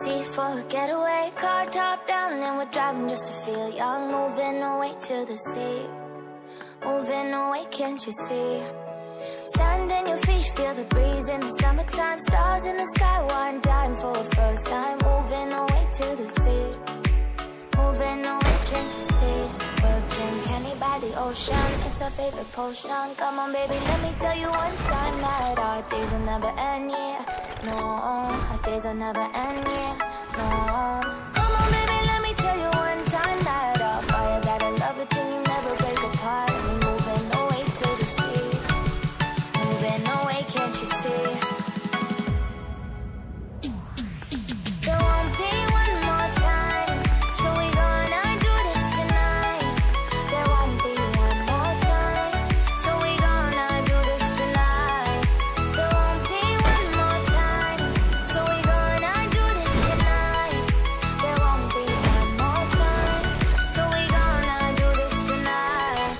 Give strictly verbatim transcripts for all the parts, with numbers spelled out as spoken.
sea for a getaway. Car top down, then we're driving just to feel young. Moving away to the sea, moving away, can't you see? Sand in your feet, feel the breeze in the summertime. Stars in the sky, one dime for a first time. Moving away to the sea, moving away, can't you see? We'll drink honey by the ocean, it's our favorite potion. Come on baby, let me tell you one time that our days will never end, yeah. No, our days will never end, yeah. No, come on baby, let me tell you one time that our fire that I love it till you never break apart. We're moving away to the sea, moving away, can't you see? There won't be one more time, so we gonna do this tonight. There won't be one more time, so we gonna do this tonight. There won't be one more time, so we gonna do this tonight. There won't be one more time, so we gonna do this tonight.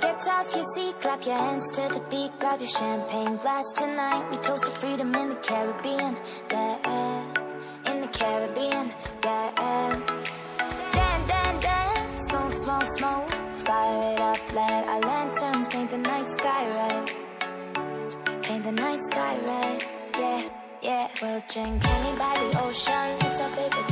Get off your seat, clap your hands to the beat. Grab your champagne glass tonight. We toast to freedom in the Caribbean, yeah. In the Caribbean, yeah. Dan, dan, dan, smoke, smoke, smoke. Fire it up, light our lanterns. Paint the night sky red, paint the night sky red, yeah, yeah. We'll drink honey by the ocean, it's our favorite